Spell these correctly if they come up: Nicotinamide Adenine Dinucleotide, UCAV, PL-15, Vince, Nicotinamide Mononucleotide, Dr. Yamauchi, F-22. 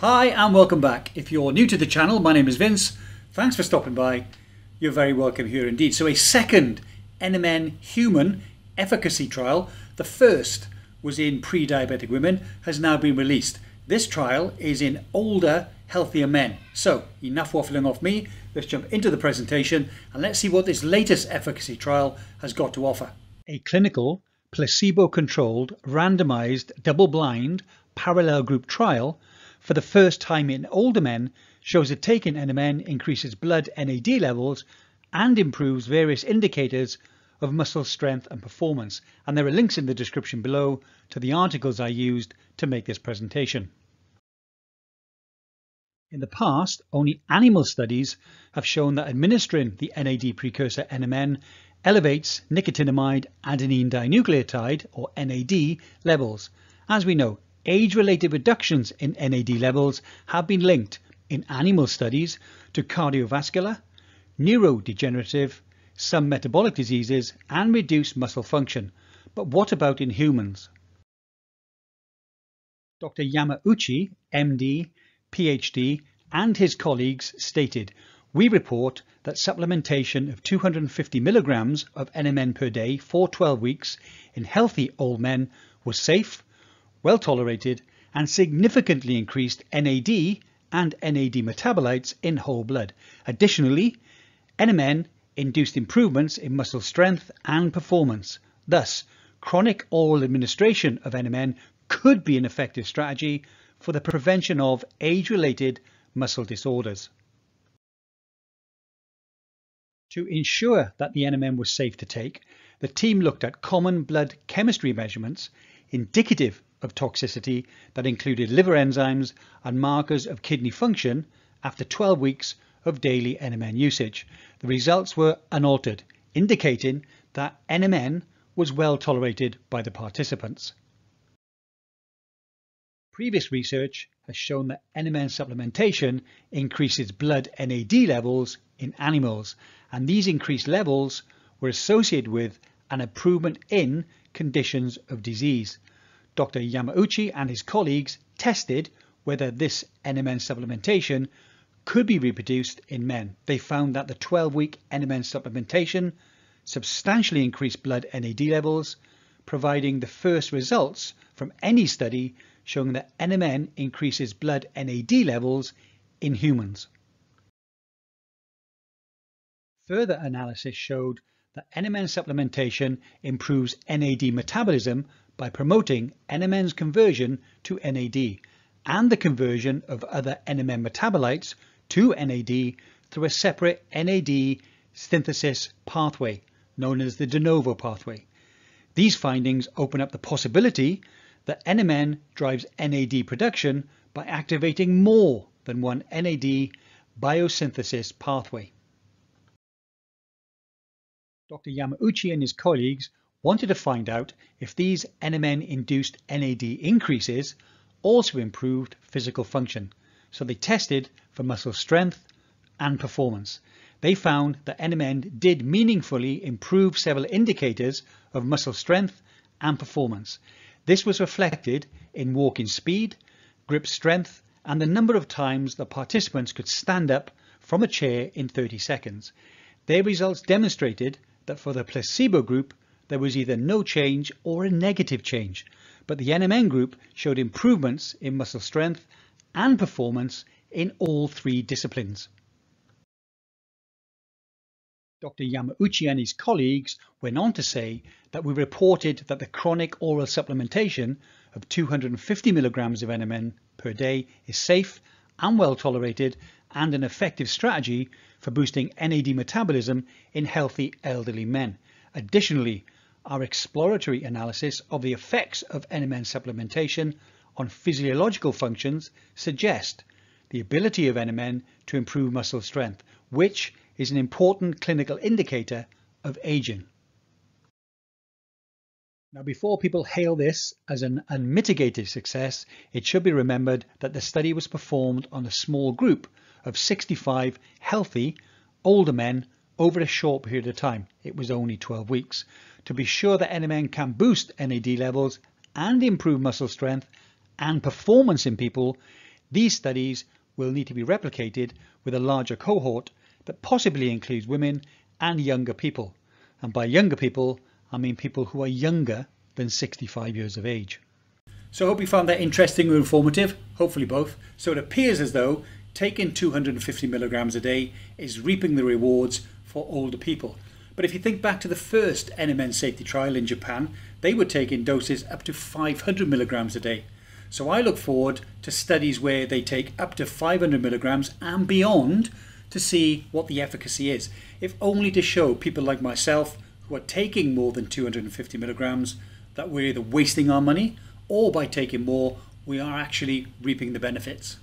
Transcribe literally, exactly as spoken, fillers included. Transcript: Hi and welcome back. If you're new to the channel, my name is Vince. Thanks for stopping by. You're very welcome here indeed. So a second N M N human efficacy trial, the first was in pre-diabetic women, has now been released. This trial is in older, healthier men. So enough waffling off me, let's jump into the presentation and let's see what this latest efficacy trial has got to offer. A clinical, placebo-controlled, randomized, double-blind, parallel group trial for the first time in older men shows that taking N M N increases blood N A D levels and improves various indicators of muscle strength and performance, and there are links in the description below to the articles I used to make this presentation. In the past, only animal studies have shown that administering the N A D precursor N M N elevates nicotinamide adenine dinucleotide or N A D levels. As we know, age-related reductions in N A D levels have been linked in animal studies to cardiovascular, neurodegenerative, some metabolic diseases and reduced muscle function. But what about in humans? Doctor Yamauchi, M D, P H D and his colleagues stated, "We report that supplementation of two hundred fifty milligrams of N M N per day for twelve weeks in healthy old men was safe, well tolerated and significantly increased N A D and N A D metabolites in whole blood. Additionally, N M N induced improvements in muscle strength and performance. Thus, chronic oral administration of N M N could be an effective strategy for the prevention of age-related muscle disorders." To ensure that the N M N was safe to take, the team looked at common blood chemistry measurements indicative of toxicity that included liver enzymes and markers of kidney function after twelve weeks of daily N M N usage. The results were unaltered, indicating that N M N was well tolerated by the participants. Previous research has shown that N M N supplementation increases blood N A D levels in animals, and these increased levels were associated with an improvement in conditions of disease. Doctor Yamauchi and his colleagues tested whether this N M N supplementation could be reproduced in men. They found that the twelve-week N M N supplementation substantially increased blood N A D levels, providing the first results from any study showing that N M N increases blood N A D levels in humans. Further analysis showed that N M N supplementation improves N A D metabolism by promoting N M N's conversion to N A D and the conversion of other N M N metabolites to N A D through a separate N A D synthesis pathway known as the de novo pathway. These findings open up the possibility that N M N drives N A D production by activating more than one N A D biosynthesis pathway. Doctor Yamauchi and his colleagues wanted to find out if these N M N-induced N A D increases also improved physical function, so they tested for muscle strength and performance. They found that N M N did meaningfully improve several indicators of muscle strength and performance. This was reflected in walking speed, grip strength, and the number of times the participants could stand up from a chair in thirty seconds. Their results demonstrated that for the placebo group, there was either no change or a negative change, but the N M N group showed improvements in muscle strength and performance in all three disciplines. Doctor Yamauchi and his colleagues went on to say that we reported that the chronic oral supplementation of two hundred fifty milligrams of N M N per day is safe and well tolerated and an effective strategy for boosting N A D metabolism in healthy elderly men. Additionally, our exploratory analysis of the effects of N M N supplementation on physiological functions suggest the ability of N M N to improve muscle strength, which is an important clinical indicator of aging. Now, before people hail this as an unmitigated success, it should be remembered that the study was performed on a small group of sixty-five healthy older men over a short period of time. It was only twelve weeks. To be sure that N M N can boost N A D levels and improve muscle strength and performance in people, These studies will need to be replicated with a larger cohort that possibly includes women and younger people. And by younger people, I mean people who are younger than sixty-five years of age. So I hope you found that interesting or informative, hopefully both. So it appears as though taking two hundred fifty milligrams a day is reaping the rewards for older people. But if you think back to the first N M N safety trial in Japan, they were taking doses up to five hundred milligrams a day. So I look forward to studies where they take up to five hundred milligrams and beyond to see what the efficacy is, if only to show people like myself who are taking more than two hundred fifty milligrams that we're either wasting our money or by taking more, we are actually reaping the benefits.